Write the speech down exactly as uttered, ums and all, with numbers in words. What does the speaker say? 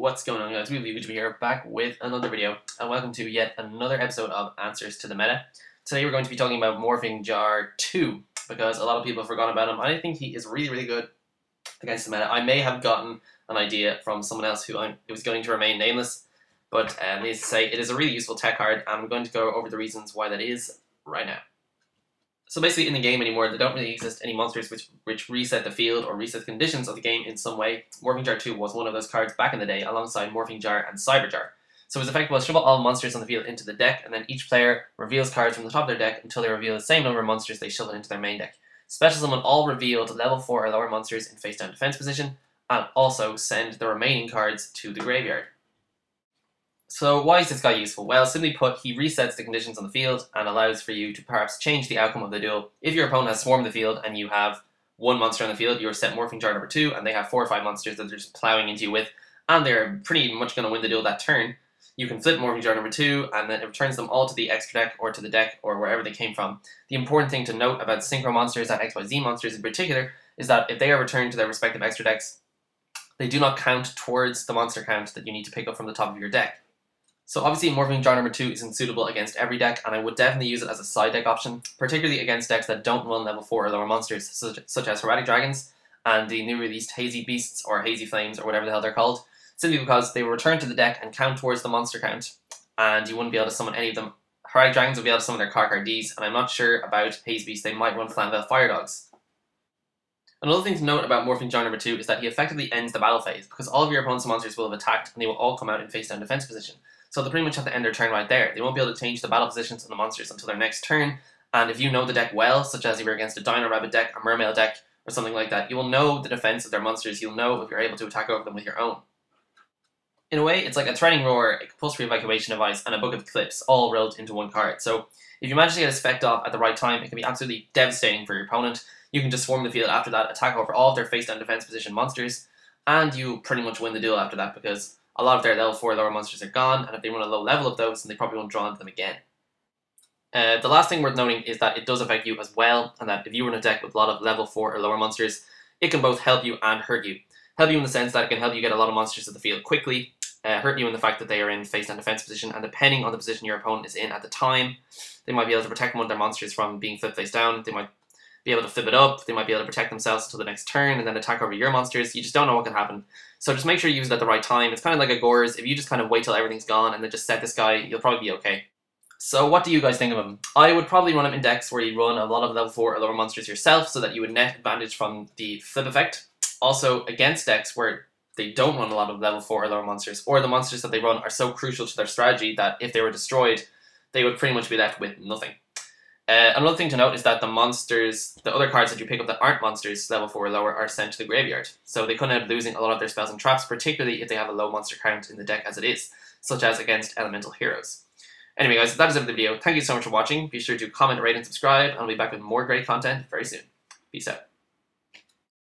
what's going on, guys? We We're here back with another video, and welcome to yet another episode of Answers to the Meta. Today we're going to be talking about Morphing Jar two, because a lot of people have forgotten about him. I think he is really, really good against the meta. I may have gotten an idea from someone else who I'm, it was going to remain nameless, but uh, needless to say, it is a really useful tech card, and I'm going to go over the reasons why that is right now. So basically, in the game anymore, there don't really exist any monsters which which reset the field or reset the conditions of the game in some way. Morphing Jar two was one of those cards back in the day, alongside Morphing Jar and Cyber Jar. So his effect was shuffle all monsters on the field into the deck, and then each player reveals cards from the top of their deck until they reveal the same number of monsters they shuffle into their main deck. Special summon all revealed level four or lower monsters in face-down defense position, and also send the remaining cards to the graveyard. So why is this guy useful? Well, simply put, he resets the conditions on the field and allows for you to perhaps change the outcome of the duel. If your opponent has swarmed the field and you have one monster on the field, you are set Morphing Jar number two, and they have four or five monsters that they're just plowing into you with, and they're pretty much going to win the duel that turn. You can flip Morphing Jar number two, and then it returns them all to the extra deck or to the deck or wherever they came from. The important thing to note about Synchro monsters and X Y Z monsters in particular is that if they are returned to their respective extra decks, they do not count towards the monster count that you need to pick up from the top of your deck. So obviously Morphing Jar number two isn't suitable against every deck, and I would definitely use it as a side deck option, particularly against decks that don't run level four or lower monsters, such, such as Heretic Dragons and the new released Hazy Beasts or Hazy Flames or whatever the hell they're called, simply because they will return to the deck and count towards the monster count, and you wouldn't be able to summon any of them. Heretic Dragons will be able to summon their card card Ds, and I'm not sure about Hazy Beasts, they might run Flanville Fire Dogs. Another thing to note about Morphing Jar number two is that he effectively ends the battle phase, because all of your opponent's monsters will have attacked and they will all come out in face down defense position. So they pretty much have to end their turn right there. They won't be able to change the battle positions on the monsters until their next turn, and if you know the deck well, such as if you're against a Dino Rabbit deck, a Mermail deck, or something like that, you will know the defense of their monsters, you'll know if you're able to attack over them with your own. In a way, it's like a Threatening Roar, a Compulsory Evacuation Device, and a Book of Clips, all rolled into one card. So if you manage to get his effect off at the right time, it can be absolutely devastating for your opponent. You can just swarm the field after that, attack over all of their face-down defense position monsters, and you pretty much win the duel after that, because a lot of their level four lower monsters are gone, and if they run a low level of those, then they probably won't draw into them again. Uh, the last thing worth noting is that it does affect you as well, and that if you run a deck with a lot of level four or lower monsters, it can both help you and hurt you. Help you in the sense that it can help you get a lot of monsters to the field quickly, uh, hurt you in the fact that they are in face-down defense position, and depending on the position your opponent is in at the time, they might be able to protect one of their monsters from being flipped face down, they might be able to flip it up, they might be able to protect themselves until the next turn and then attack over your monsters. You just don't know what can happen. So just make sure you use it at the right time. It's kind of like a Gorz. If you just kind of wait till everything's gone and then just set this guy, you'll probably be okay. So what do you guys think of him? I would probably run him in decks where you run a lot of level four or lower monsters yourself, so that you would net advantage from the flip effect. Also against decks where they don't run a lot of level four or lower monsters, or the monsters that they run are so crucial to their strategy that if they were destroyed, they would pretty much be left with nothing. Uh, another thing to note is that the monsters, the other cards that you pick up that aren't monsters, level four or lower, are sent to the graveyard. So they could end up losing a lot of their spells and traps, particularly if they have a low monster count in the deck as it is, such as against elemental heroes. Anyway guys, that is it for the video. Thank you so much for watching. Be sure to comment, rate, and subscribe, and I'll be back with more great content very soon. Peace out.